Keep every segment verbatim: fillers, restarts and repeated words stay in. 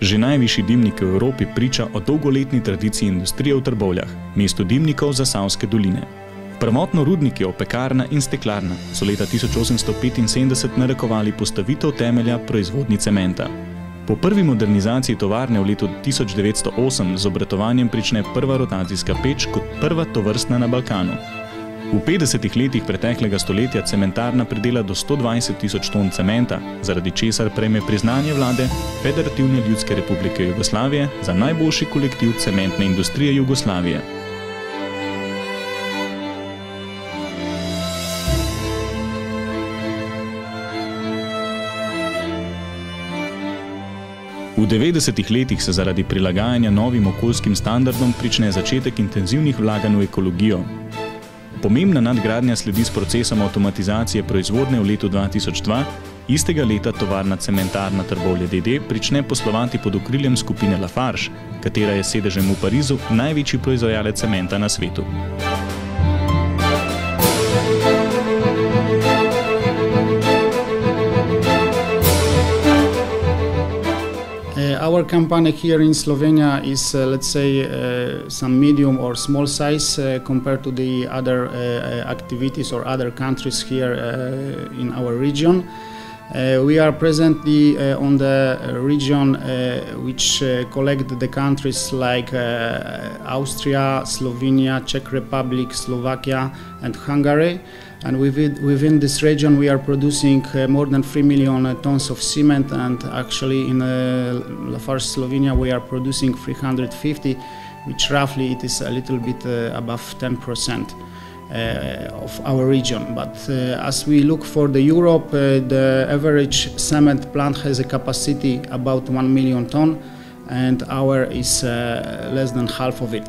Že najvišji dimnik v Evropi priča o dolgoletni tradiciji industrije v Trbovljah, mestu dimnikov Zasavske doline. Prvotno rudniki opekarna in steklarna so leta tisoč osemsto petinsedemdeset narekovali postavitev temelja proizvodnji cementa. Po prvi modernizaciji tovarne v letu tisoč devetsto osem z obratovanjem prične prva rotacijska peč kot prva tovrstna na Balkanu. V petdesetih letih preteklega stoletja cementarna predela do sto dvajset tisoč ton cementa, zaradi česar prejme priznanje vlade Federativne ljudske republike Jugoslavije za najboljši kolektiv cementne industrije Jugoslavije. V devetdesetih letih se zaradi prilagajanja novim okoljskim standardom prične začetek intenzivnih vlaganj v ekologijo. Pomembna nadgradnja sledi s procesom avtomatizacije proizvodnje v letu dva tisoč dva, istega leta tovarna Cementarna Trbovlje d d prične poslovati pod okriljem skupine Lafarge, katera je sedežem v Parizu največji proizvajalec cementa na svetu. Our company here in Slovenia is, uh, let's say, uh, some medium or small size uh, compared to the other uh, activities or other countries here uh, in our region. Uh, we are presently uh, on the region uh, which uh, collect the countries like uh, Austria, Slovenia, Czech Republic, Slovakia and Hungary. And within, within this region we are producing uh, more than three million uh, tons of cement, and actually in uh, Lafarge, Slovenia we are producing three hundred fifty, which roughly it is a little bit uh, above ten percent. Uh, of our region, but uh, as we look for the Europe, uh, the average cement plant has a capacity about one million ton, and our is uh, less than half of it.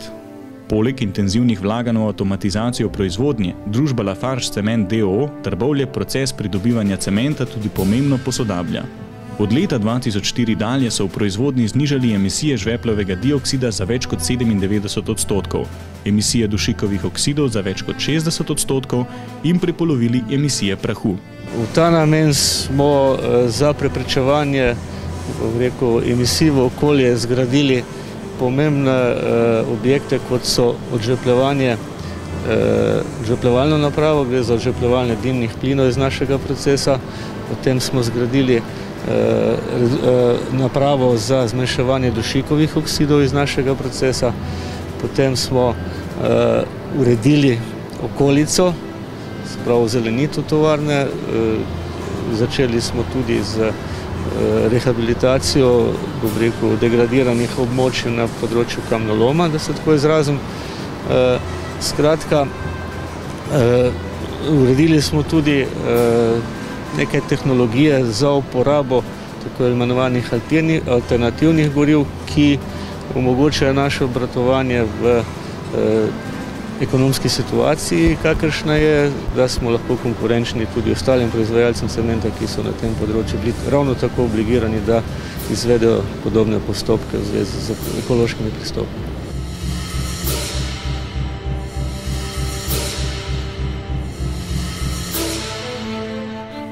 Poleg intenzivnih vlaganj v avtomatizacijo proizvodnje, družba Lafarge Cement d o o Trbovlje proces pridobivanja cementa tudi pomembno posodablja. Od leta dva tisoč štiri dalje so v proizvodnji znižali emisije žveplovega dioksida za več kot sedemindevetdeset odstotkov, emisije dušikovih oksidov za več kot šestdeset odstotkov in prepolovili emisije prahu. V ta namen smo za preprečevanje rekel, emisij v okolje zgradili pomembne objekte, kot so odžvepljevanje, odžvepljevalno napravo, gre za odžvepljevalne dimnih plinov iz našega procesa, potem smo zgradili napravo za zmanjševanje dušikovih oksidov iz našega procesa, potem smo uredili okolico, spravo zelenito tovarne, začeli smo tudi z rehabilitacijo degradiranih območij na področju kamnoloma, da se tako izrazim. Skratka, uredili smo tudi neke tehnologije za uporabo tako imenovanih alternativnih goriv, ki omogočajo naše obratovanje v ekonomski situaciji, kakršna je, da smo lahko konkurenčni tudi ostalim proizvajalcem cementa, ki so na tem področju bili ravno tako obligirani, da izvedejo podobne postopke v zvezi z ekološkimi pristopi.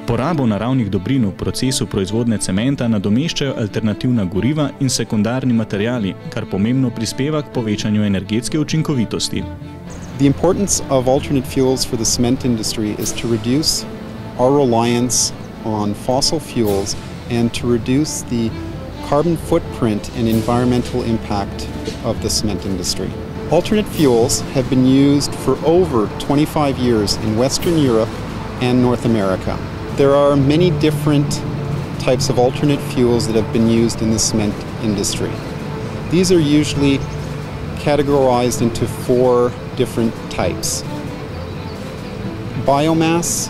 Porabo naravnih dobrin v procesu proizvodnje cementa nadomeščajo alternativna goriva in sekundarni materiali, kar pomembno prispeva k povečanju energetske učinkovitosti. The importance of alternate fuels for the cement industry is to reduce our reliance on fossil fuels and to reduce the carbon footprint and environmental impact of the cement industry. Alternate fuels have been used for over twenty-five years in Western Europe and North America. There are many different types of alternate fuels that have been used in the cement industry. These are usually categorized into four different types: biomass,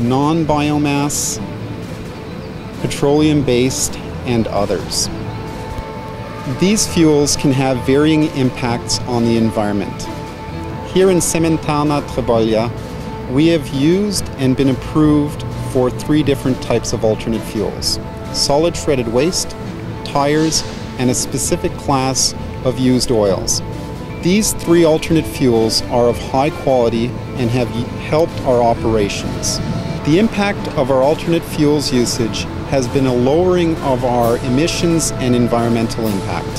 non-biomass, petroleum-based, and others. These fuels can have varying impacts on the environment. Here in Cementarna Trbovlje, we have used and been approved for three different types of alternate fuels: solid shredded waste, tires, and a specific class of used oils. These three alternate fuels are of high quality and have helped our operations. The impact of our alternate fuels usage has been a lowering of our emissions and environmental impact.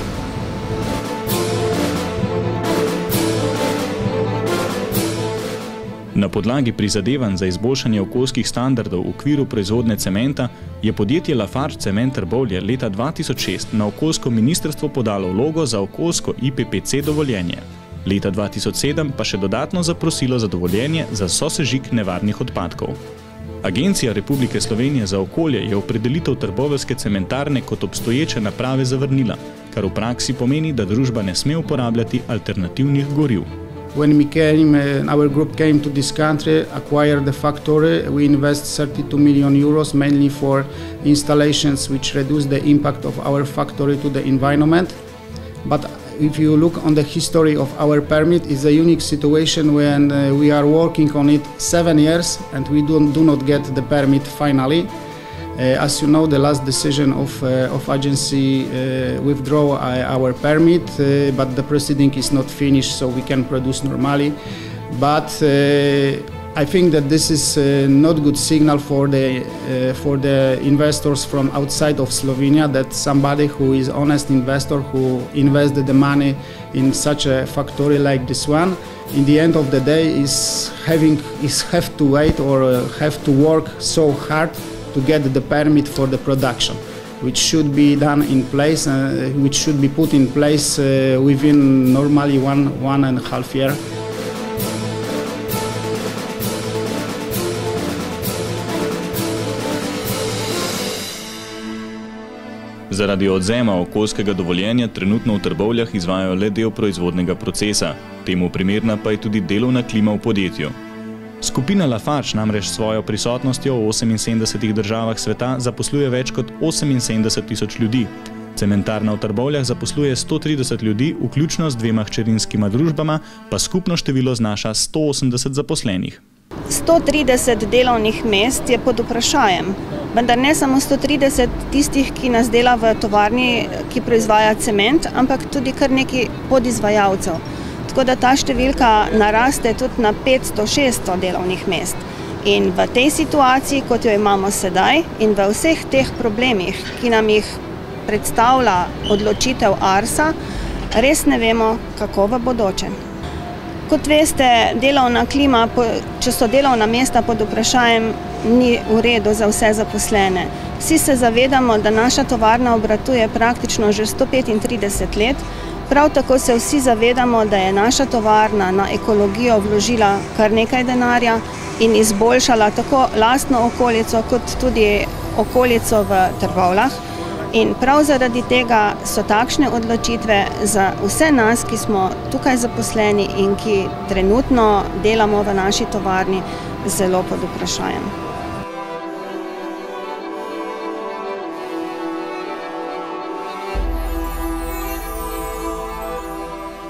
Na podlagi prizadevanj za izboljšanje okoljskih standardov v okviru proizvodnje cementa je podjetje Lafarge Cement Trbovlje leta dva tisoč šest na okoljsko ministrstvo podalo vlogo za okoljsko I P P C dovoljenje. Leta dva tisoč sedem pa še dodatno zaprosilo za dovoljenje za sosežig nevarnih odpadkov. Agencija Republike Slovenije za okolje je opredelitev trboveljske cementarne kot obstoječe naprave zavrnila, kar v praksi pomeni, da družba ne sme uporabljati alternativnih goriv. When we came, uh, our group came to this country, acquired the factory. We invest thirty-two million euros, mainly for installations which reduce the impact of our factory to the environment. But if you look on the history of our permit, it's a unique situation when uh, we are working on it seven years and we don't, do not get the permit finally. Uh, as you know, the last decision of, uh, of agency uh, withdraw uh, our permit, uh, but the proceeding is not finished, so we can produce normally. But uh, I think that this is uh, not good signal for the, uh, for the investors from outside of Slovenia, that somebody who is honest investor, who invested the money in such a factory like this one, in the end of the day is, having, is have to wait or uh, have to work so hard to get the permit for the production, which should be done in place, uh, which should be put in place uh, within normally one, one and a half year. Zaradi odvzema okoljskega dovoljenja trenutno v Trbovljah izvajajo le del proizvodnega procesa, temu primerna pa je tudi delovna klima v podjetju. Skupina Lafarge namreč s svojo prisotnostjo v oseminsedemdesetih državah sveta zaposluje več kot oseminsedemdeset tisoč ljudi. Cementarna v Trbovljah zaposluje sto trideset ljudi, vključno z dvema hčerinskima družbama, pa skupno število znaša sto osemdeset zaposlenih. sto trideset delovnih mest je pod vprašajem, vendar ne samo sto trideset tistih, ki nas dela v tovarni, ki proizvaja cement, ampak tudi kar nekaj podizvajalcev. Tako da ta številka naraste tudi na petsto do šeststo delovnih mest. In v tej situaciji, kot jo imamo sedaj, in v vseh teh problemih, ki nam jih predstavlja odločitev ARSA, res ne vemo, kako v bodoče. Kot veste, delovna klima, če so delovna mesta pod vprašanjem, ni v redu za vse zaposlene. Vsi se zavedamo, da naša tovarna obratuje praktično že sto petintrideset let. Prav tako se vsi zavedamo, da je naša tovarna na ekologijo vložila kar nekaj denarja in izboljšala tako lastno okolico kot tudi okolico v Trbovljah. In prav zaradi tega so takšne odločitve za vse nas, ki smo tukaj zaposleni in ki trenutno delamo v naši tovarni, zelo pod vprašanjem.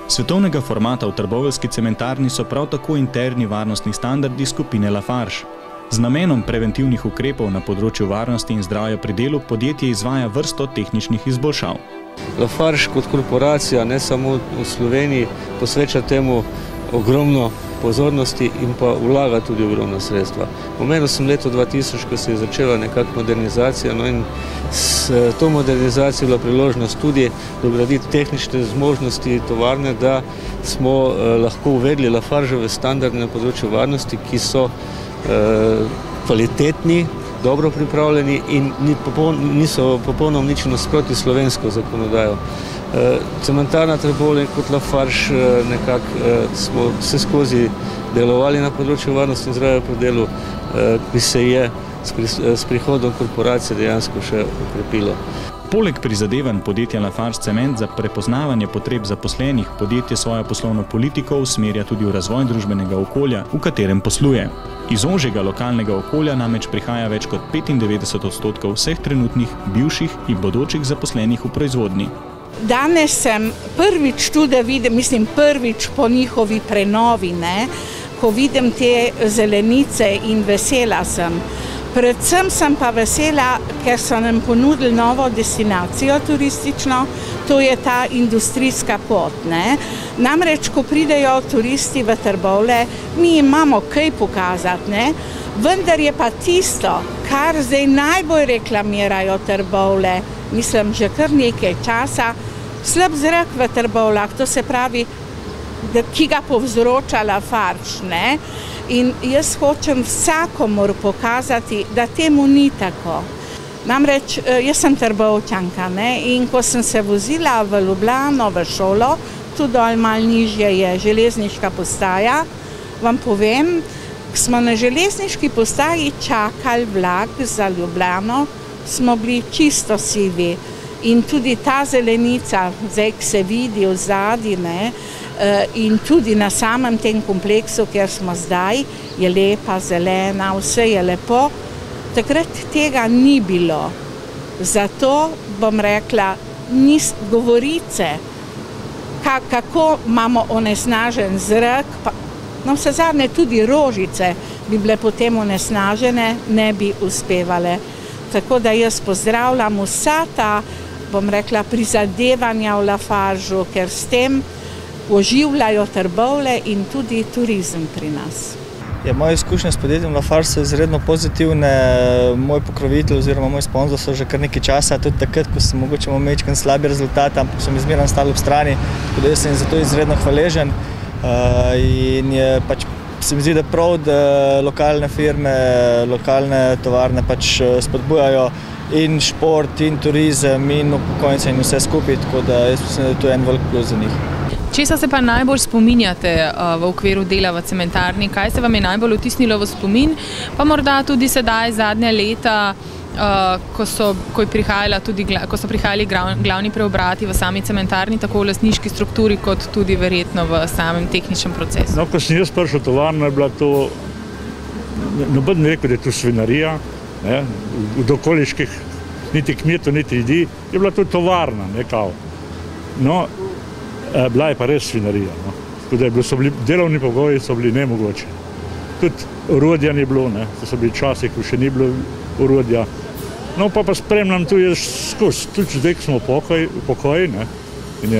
Svetovnega formata v trboveljski cementarni so prav tako interni varnostni standardi skupine Lafarge. Z namenom preventivnih ukrepov na področju varnosti in zdravja pri delu podjetje izvaja vrsto tehničnih izboljšav. Lafarge kot korporacija, ne samo v Sloveniji, posveča temu ogromno pozornosti in pa vlaga tudi ogromna sredstva. Omenil sem leto dva tisoč, ko se je začela nekako modernizacija, no in s to modernizacijo bila priložnost tudi dograditi tehnične zmožnosti tovarne, da smo lahko uvedli Lafargeve standarde na področju varnosti, ki so kvalitetni, dobro pripravljeni in niso popolnoma nič nasproti slovensko zakonodajo. Cementarna Trbovlje kot Lafarge nekako smo vse skozi delovali na področju varnosti in zdravja pri delu, ki se je s prihodom korporacije dejansko še okrepilo. Poleg prizadevanj podjetja Lafarge Cement za prepoznavanje potreb zaposlenih, podjetje svojo poslovno politiko usmerja tudi v razvoj družbenega okolja, v katerem posluje. Iz ožjega lokalnega okolja namreč prihaja več kot petindevetdeset odstotkov vseh trenutnih, bivših in bodočih zaposlenih v proizvodnji. Danes sem prvič tu, da vidim, mislim prvič po njihovi prenovi, ne, ko vidim te zelenice in vesela sem. Predvsem sem pa vesela, ker so nam ponudili novo destinacijo turistično, to je ta industrijska pot. Ne? Namreč, ko pridejo turisti v Trbovlje, mi imamo kaj pokazati, ne? Vendar je pa tisto, kar zdaj najbolj reklamirajo Trbovlje, mislim, že kar nekaj časa, slab zrak v Trbovljah, to se pravi, ki ga povzročala Farč, ne? In jaz hočem vsakomor pokazati, da temu ni tako. Namreč, jaz sem Trbovčanka, ne? In ko sem se vozila v Ljubljano, v šolo, tu dol malo nižje je železniška postaja, vam povem, smo na železniški postaji čakali vlak za Ljubljano, smo bili čisto sivi in tudi ta zelenica, zdaj, ki se vidi v zadnji, ne, in tudi na samem tem kompleksu, kjer smo zdaj, je lepa, zelena, vse je lepo. Takrat tega ni bilo. Zato bom rekla, niso govorice, kako imamo onesnažen zrak, no vse zadnje tudi Rožice bi bile potem onesnažene, ne bi uspevale. Tako da jaz pozdravljam vsa ta, bom rekla, prizadevanja v Lafargu, ker s tem oživljajo Trbovlje in tudi turizem pri nas. Moje izkušnje s podjetjem Lafarg so izredno pozitivne. Moj pokrovitelj oziroma moj sponzor so že kar nekaj časa, tudi takrat, ko sem mogoče imel nekaj slabi rezultat, ampak so mi zmerno stali ob strani, tako da jaz sem zato izredno hvaležen. In je pač, se mi zdi, da prav, da lokalne firme, lokalne tovarne pač spodbujajo in šport, in turizem, in upokojence in vse skupaj, tako da jaz mislim, da je to en velik plus za njih. Česa se pa najbolj spominjate v okviru dela v cementarni? Kaj se vam je najbolj vtisnilo v spomin? Pa morda tudi sedaj, zadnja leta, ko so prihajali glavni preobrati v sami cementarni, tako v lastniški strukturi, kot tudi verjetno v samem tehničnem procesu. No, ko sem jaz prišel v tovarno, je bila to, noben ne rekel, da je to svinarija, od okoliških niti kmetov, niti ljudi, je bila to tovarna, nekako. No, bila je pa res svinarija, tako da delovni pogoji so bili nemogoče. Tudi orodja ni bilo, to so bili časi, ko še ni bilo orodja. No, pa pa spremljam tu jaz skozi, tudi zdaj, ko smo v pokoji, in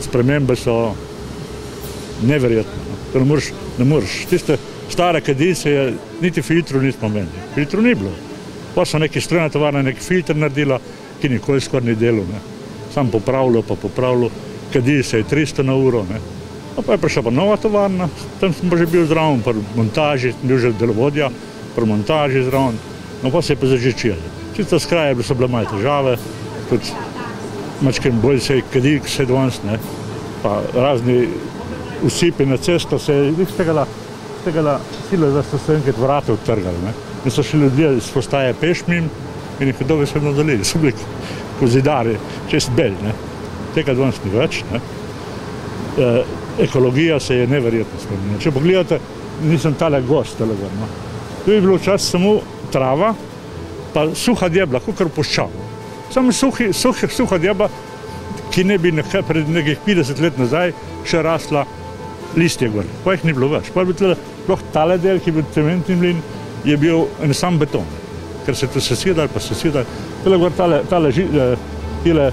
spremembe so neverjetne, to ne moreš. Tiste stare kadice, niti filtrov nismo menili, filtrov ni bilo. Pa so neki strojna tovarna neki filtr naredila, ki nikoli skoraj ni delal, sam popravljal pa popravljal, kadice je tristo na uro. Pa je prišla pa nova tovarna, tam sem pa že bil zraven, pri montaži, sem bil že delovodja, pri montaži zraven, no pa se je pa zažičila. Čisto z kraja so bile malo težave, tudi mačkem bolj se je kadik vse danes, pa razni usipi na cesto se je iz tega sila, da so se enkrat vrate odtrgali. In so šli ljudje iz postaje pešmim in jih dolgo so nadalili, so bili kot zidari, čest belj, tega danes ni več. Ekologija se je neverjetno spremenila. Če pogledate, nisem tale gost telega. Tu je bilo včasih samo trava, pa suha djebla, kakor poščava. Samo suha djebla, ki ne bi nekaj pred nekih petdeset let nazaj še rasla listje gor. Pa jih ni bilo več. Pa je bil tudi sploh tale del, ki je bil cementni mlin, je bil en sam beton. Ker se tu sesedali, pa sesedali. Tele gor tale tile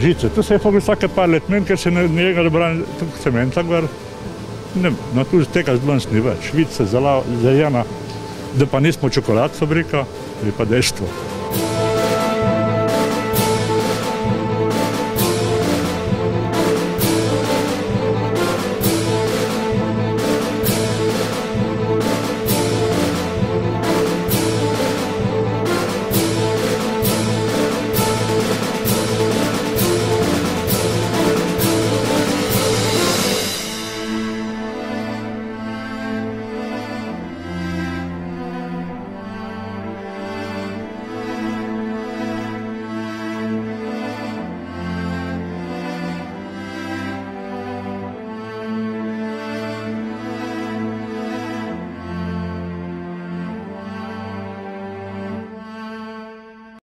žice. Tu se je pogledal vsake par let men, ker se njega dobrali tukaj cementa gor. No, tu tega zdaj ni več. Vidice, zeljena, da pa nismo čokolad fabrika, je pa dejstvo.